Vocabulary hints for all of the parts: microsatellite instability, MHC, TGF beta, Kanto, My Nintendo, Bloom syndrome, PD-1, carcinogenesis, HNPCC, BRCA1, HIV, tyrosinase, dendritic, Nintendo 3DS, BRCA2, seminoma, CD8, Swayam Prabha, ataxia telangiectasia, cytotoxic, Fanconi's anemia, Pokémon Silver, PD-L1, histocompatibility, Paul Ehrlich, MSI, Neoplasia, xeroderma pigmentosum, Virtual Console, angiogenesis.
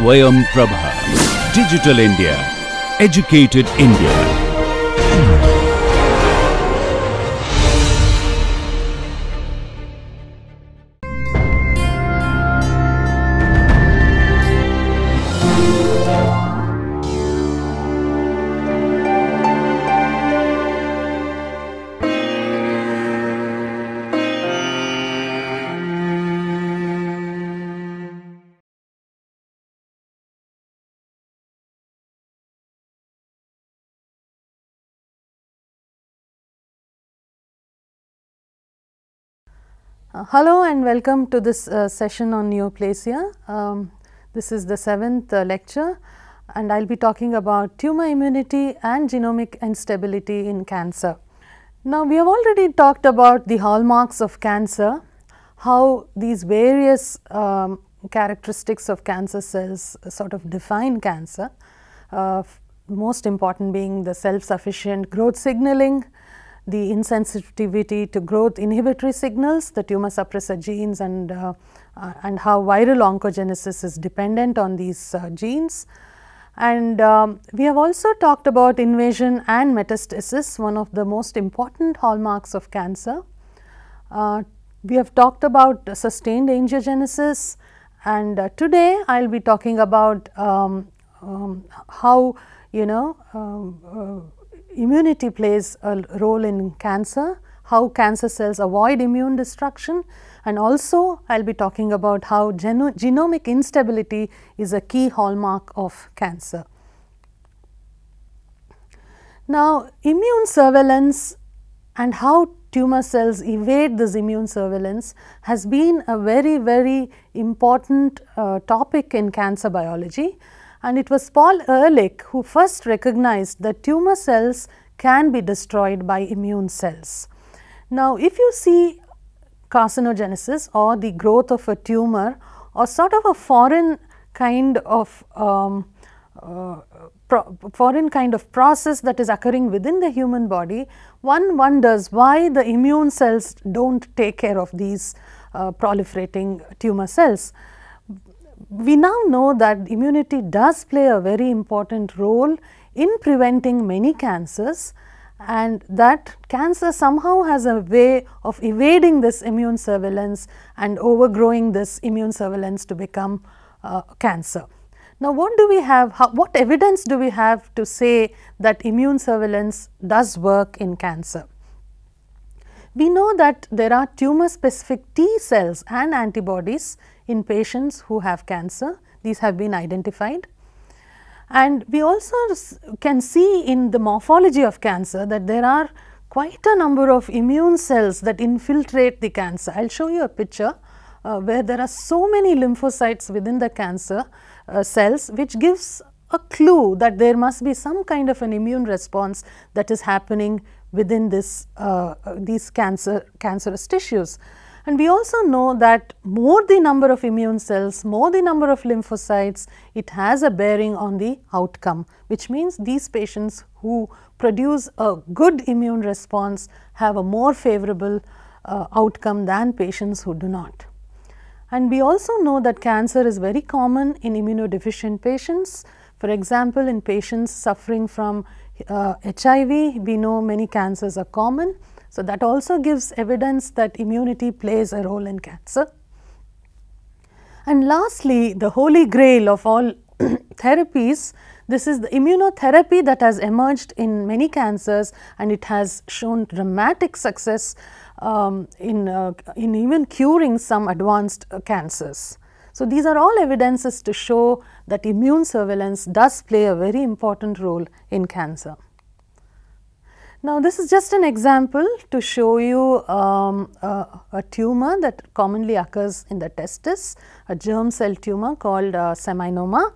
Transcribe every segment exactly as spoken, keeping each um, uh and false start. Swayam Prabha. Digital India. Educated India. Uh, hello and welcome to this uh, session on neoplasia. Um, this is the seventh uh, lecture and I will be talking about tumor immunity and genomic instability in cancer. Now, we have already talked about the hallmarks of cancer, how these various um, characteristics of cancer cells sort of define cancer, uh, most important being the self-sufficient growth signaling, the insensitivity to growth inhibitory signals, the tumor suppressor genes, and, uh, uh, and how viral oncogenesis is dependent on these uh, genes. And um, we have also talked about invasion and metastasis, one of the most important hallmarks of cancer. Uh, we have talked about uh, sustained angiogenesis, and uh, today I will be talking about um, um, how, you know, um, uh, immunity plays a role in cancer, how cancer cells avoid immune destruction, and also I will be talking about how geno genomic instability is a key hallmark of cancer. Now, immune surveillance and how tumor cells evade this immune surveillance has been a very, very important uh, topic in cancer biology. And it was Paul Ehrlich who first recognized that tumor cells can be destroyed by immune cells. Now, if you see carcinogenesis or the growth of a tumor or sort of a foreign kind of um, uh, pro foreign kind of process that is occurring within the human body, one wonders why the immune cells don't take care of these uh, proliferating tumor cells. We now know that immunity does play a very important role in preventing many cancers, and that cancer somehow has a way of evading this immune surveillance and overgrowing this immune surveillance to become uh, cancer. Now, what do we have, how, what evidence do we have to say that immune surveillance does work in cancer? We know that there are tumor specific T cells and antibodies in patients who have cancer. These have been identified, and we also can see in the morphology of cancer that there are quite a number of immune cells that infiltrate the cancer. I will show you a picture uh, where there are so many lymphocytes within the cancer uh, cells, which gives a clue that there must be some kind of an immune response that is happening within this, uh, these cancer, cancerous tissues. And we also know that more the number of immune cells, more the number of lymphocytes, it has a bearing on the outcome, which means these patients who produce a good immune response have a more favorable uh, outcome than patients who do not. And we also know that cancer is very common in immunodeficient patients. For example, in patients suffering from uh, H I V, we know many cancers are common. So, that also gives evidence that immunity plays a role in cancer. And lastly, the holy grail of all therapies, this is the immunotherapy that has emerged in many cancers, and it has shown dramatic success um, in, uh, in even curing some advanced uh, cancers. So, these are all evidences to show that immune surveillance does play a very important role in cancer. Now, this is just an example to show you um, a, a tumor that commonly occurs in the testis, a germ cell tumor called uh, seminoma.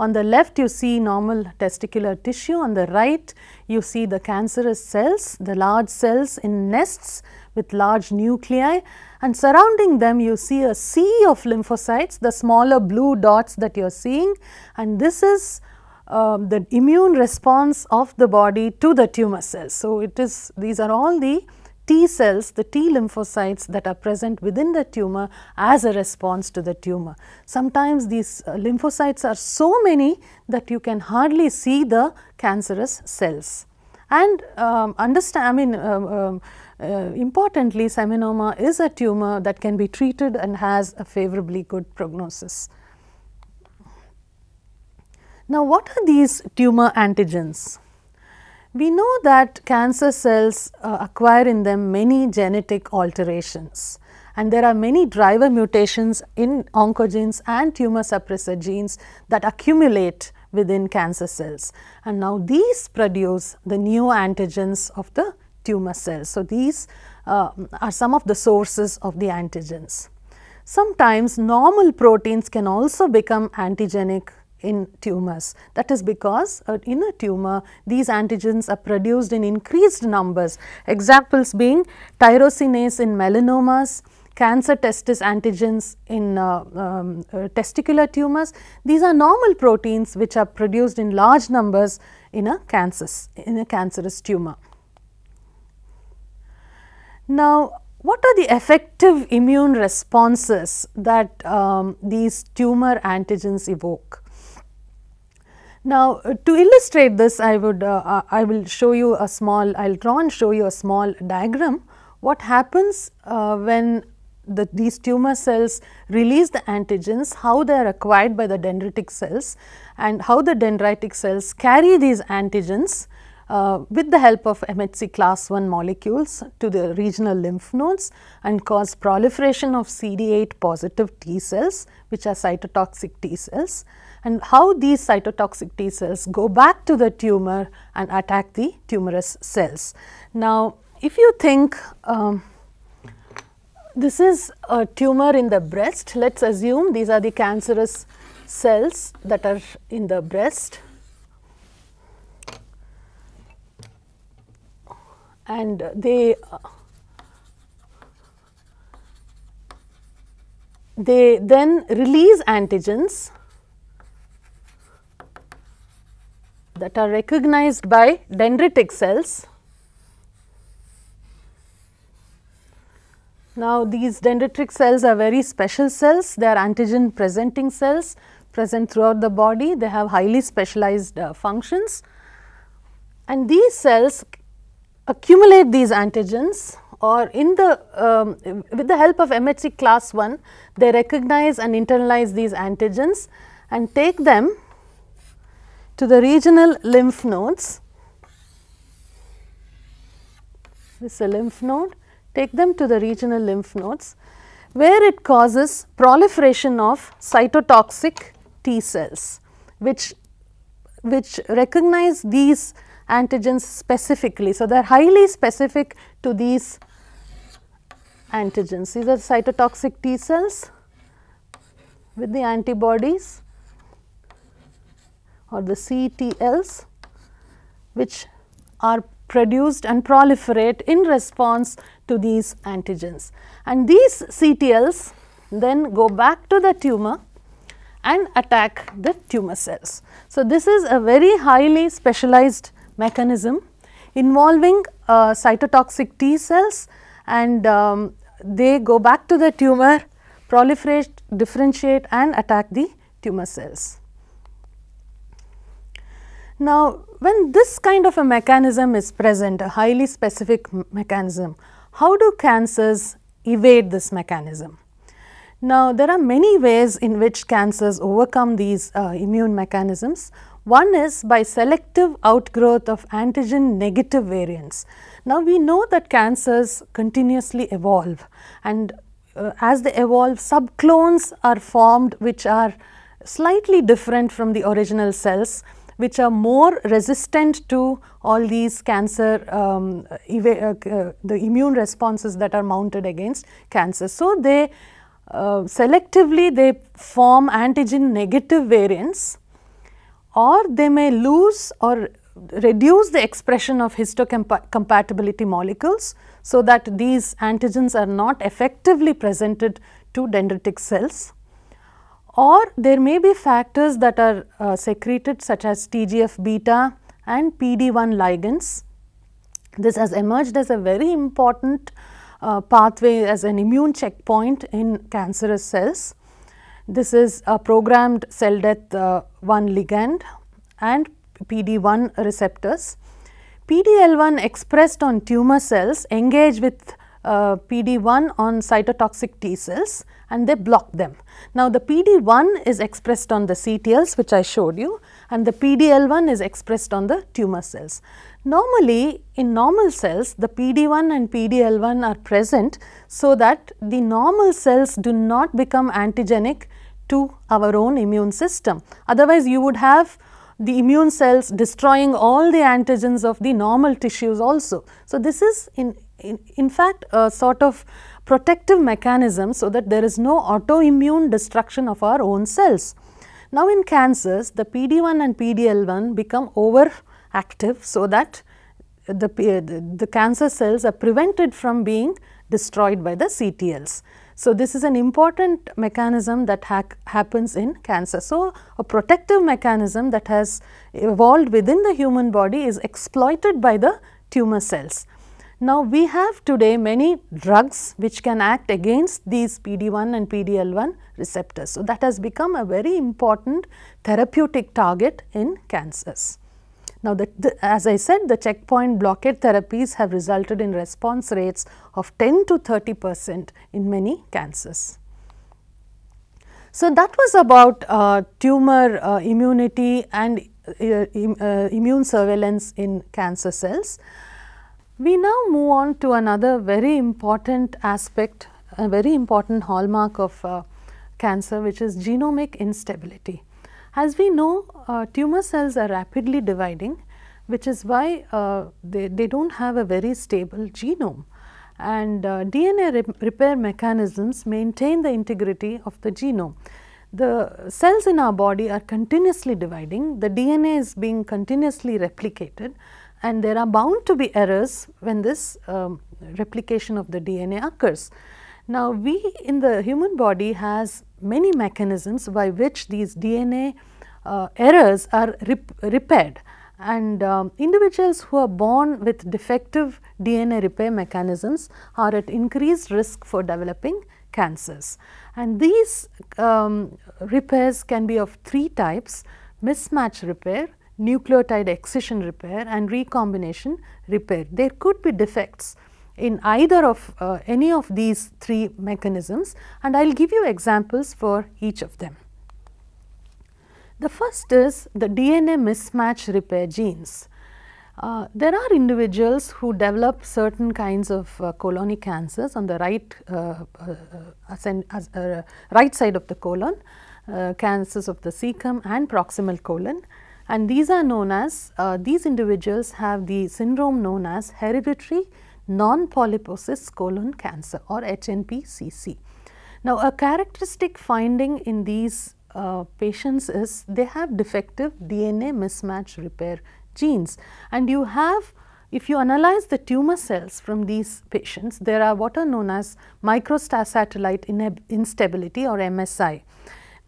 On the left, you see normal testicular tissue. On the right, you see the cancerous cells, the large cells in nests with large nuclei, and surrounding them you see a sea of lymphocytes, the smaller blue dots that you are seeing, and this is Uh, the immune response of the body to the tumor cells. So, it is, these are all the T cells, the T lymphocytes that are present within the tumor as a response to the tumor. Sometimes these uh, lymphocytes are so many that you can hardly see the cancerous cells. And um, understand, I mean, um, um, uh, importantly, seminoma is a tumor that can be treated and has a favorably good prognosis. Now, what are these tumor antigens? We know that cancer cells uh, acquire in them many genetic alterations, and there are many driver mutations in oncogenes and tumor suppressor genes that accumulate within cancer cells, and now these produce the neoantigens of the tumor cells. So, these uh, are some of the sources of the antigens. Sometimes normal proteins can also become antigenic in tumors. That is because uh, in a tumor these antigens are produced in increased numbers, examples being tyrosinase in melanomas, cancer testis antigens in uh, um, uh, testicular tumors. These are normal proteins which are produced in large numbers in a cancerous, in a cancerous tumor. Now, what are the effective immune responses that um, these tumor antigens evoke? Now, uh, to illustrate this, I would, uh, uh, I will show you a small, I will draw and show you a small diagram. What happens uh, when the, these tumor cells release the antigens, how they are acquired by the dendritic cells and how the dendritic cells carry these antigens uh, with the help of M H C class one molecules to the regional lymph nodes and cause proliferation of C D eight positive T cells, which are cytotoxic T cells, and how these cytotoxic T cells go back to the tumor and attack the tumorous cells. Now, if you think um, this is a tumor in the breast, let us assume these are the cancerous cells that are in the breast, and they uh, they then release antigens that are recognized by dendritic cells. Now, these dendritic cells are very special cells. They are antigen presenting cells present throughout the body. They have highly specialized uh, functions, and these cells accumulate these antigens, or in the um, with the help of M H C class one, they recognize and internalize these antigens and take them to the regional lymph nodes. This is a lymph node. Take them to the regional lymph nodes, where it causes proliferation of cytotoxic T cells, which, which recognize these antigens specifically. So, they are highly specific to these antigens. These are cytotoxic T cells with the antibodies or the C T Ls, which are produced and proliferate in response to these antigens. And these C T Ls then go back to the tumor and attack the tumor cells. So, this is a very highly specialized mechanism involving uh, cytotoxic T cells, and um, they go back to the tumor, proliferate, differentiate and attack the tumor cells. Now, when this kind of a mechanism is present, a highly specific mechanism, how do cancers evade this mechanism? Now, there are many ways in which cancers overcome these uh, immune mechanisms. One is by selective outgrowth of antigen negative variants. Now, we know that cancers continuously evolve, and uh, as they evolve, subclones are formed which are slightly different from the original cells, which are more resistant to all these cancer, um, uh, the immune responses that are mounted against cancer. So, they uh, selectively they form antigen negative variants, or they may lose or reduce the expression of histocompatibility molecules, so that these antigens are not effectively presented to dendritic cells. Or there may be factors that are uh, secreted, such as T G F beta and P D one ligands, This has emerged as a very important uh, pathway, as an immune checkpoint in cancerous cells. This is a programmed cell death uh, one ligand and P D one receptors. P D L one expressed on tumor cells engage with uh, P D one on cytotoxic T cells and they block them. Now, the P D one is expressed on the C T Ls which I showed you, and the P D L one is expressed on the tumor cells. Normally, in normal cells, the P D one and P D L one are present so that the normal cells do not become antigenic to our own immune system. Otherwise, you would have the immune cells destroying all the antigens of the normal tissues also. So, this is in, in, in fact a sort of protective mechanism so that there is no autoimmune destruction of our own cells. Now, in cancers, the P D one and P D L one become overactive so that the, the, the cancer cells are prevented from being destroyed by the C T Ls. So, this is an important mechanism that ha happens in cancer. So, a protective mechanism that has evolved within the human body is exploited by the tumor cells. Now, we have today many drugs which can act against these P D one and P D L one receptors. So, that has become a very important therapeutic target in cancers. Now, the, the, as I said, the checkpoint blockade therapies have resulted in response rates of ten to thirty percent in many cancers. So, that was about uh, tumor uh, immunity and uh, im, uh, immune surveillance in cancer cells. We now move on to another very important aspect, a very important hallmark of uh, cancer, which is genomic instability. As we know, uh, tumor cells are rapidly dividing, which is why uh, they, they do not have a very stable genome, and uh, D N A re repair mechanisms maintain the integrity of the genome. The cells in our body are continuously dividing, the D N A is being continuously replicated, and there are bound to be errors when this um, replication of the D N A occurs. Now, we in the human body has many mechanisms by which these D N A uh, errors are rep repaired, and um, individuals who are born with defective D N A repair mechanisms are at increased risk for developing cancers. And these um, repairs can be of three types: mismatch repair, nucleotide excision repair and recombination repair. There could be defects in either of uh, any of these three mechanisms, and I will give you examples for each of them. The first is the D N A mismatch repair genes. Uh, there are individuals who develop certain kinds of uh, colonic cancers on the right, uh, uh, ascend, uh, right side of the colon, uh, cancers of the cecum and proximal colon. And these are known as, uh, these individuals have the syndrome known as hereditary non-polyposis colon cancer, or H N P C C. Now, a characteristic finding in these uh, patients is they have defective D N A mismatch repair genes, and you have, if you analyze the tumor cells from these patients, there are what are known as microsatellite instability, or M S I.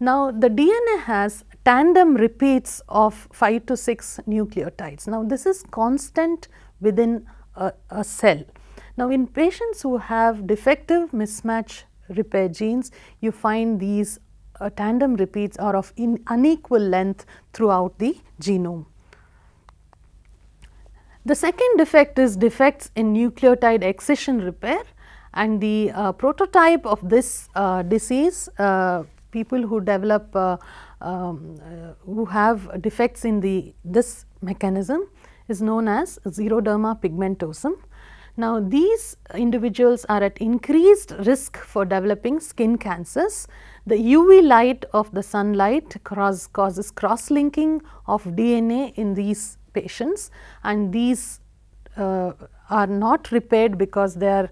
Now, the D N A has tandem repeats of five to six nucleotides. Now, this is constant within A, a cell. Now, in patients who have defective mismatch repair genes, you find these uh, tandem repeats are of in unequal length throughout the genome. The second defect is defects in nucleotide excision repair, and the uh, prototype of this uh, disease, uh, people who develop, uh, um, uh, who have defects in the this mechanism, is known as xeroderma pigmentosum. Now, these individuals are at increased risk for developing skin cancers. The U V light of the sunlight cross causes cross-linking of D N A in these patients, and these uh, are not repaired because they are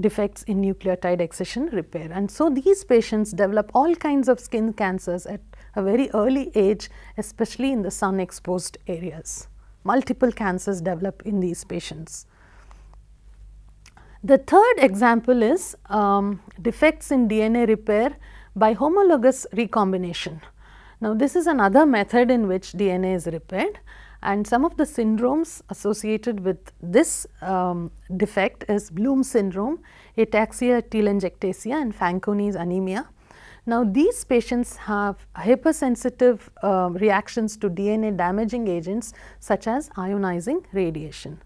defects in nucleotide excision repair. And so, these patients develop all kinds of skin cancers at a very early age, especially in the sun-exposed areas. Multiple cancers develop in these patients. The third example is um, defects in D N A repair by homologous recombination. Now, this is another method in which D N A is repaired, And some of the syndromes associated with this um, defect is Bloom syndrome, ataxia telangiectasia, and Fanconi's anemia. Now, these patients have hypersensitive uh, reactions to D N A damaging agents such as ionizing radiation.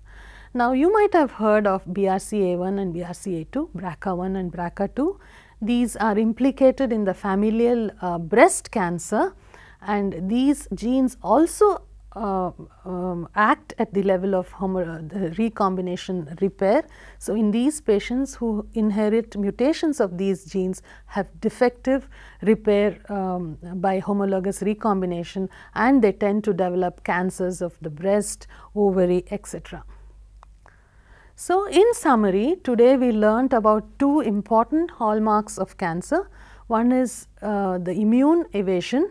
Now, you might have heard of B R C A one and B R C A two, B R C A one and B R C A two. These are implicated in the familial uh, breast cancer, and these genes also Uh, um, act at the level of homo the recombination repair. So, in these patients who inherit mutations of these genes have defective repair um, by homologous recombination, and they tend to develop cancers of the breast, ovary, et cetera. So, in summary, today we learnt about two important hallmarks of cancer. One is uh, the immune evasion,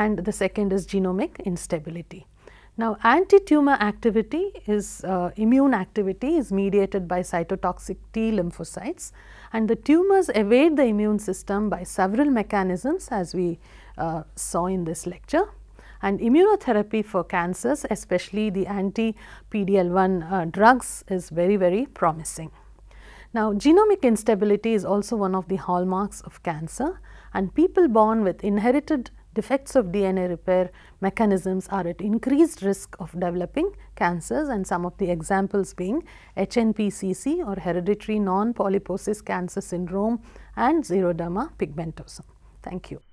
and the second is genomic instability. Now, anti-tumor activity is uh, immune activity is mediated by cytotoxic T lymphocytes, and the tumors evade the immune system by several mechanisms, as we uh, saw in this lecture. And immunotherapy for cancers, especially the anti P D L one uh, drugs, is very, very promising. Now, genomic instability is also one of the hallmarks of cancer, and people born with inherited defects of D N A repair mechanisms are at increased risk of developing cancers, and some of the examples being H N P C C or hereditary non-polyposis cancer syndrome and xeroderma pigmentosum. Thank you.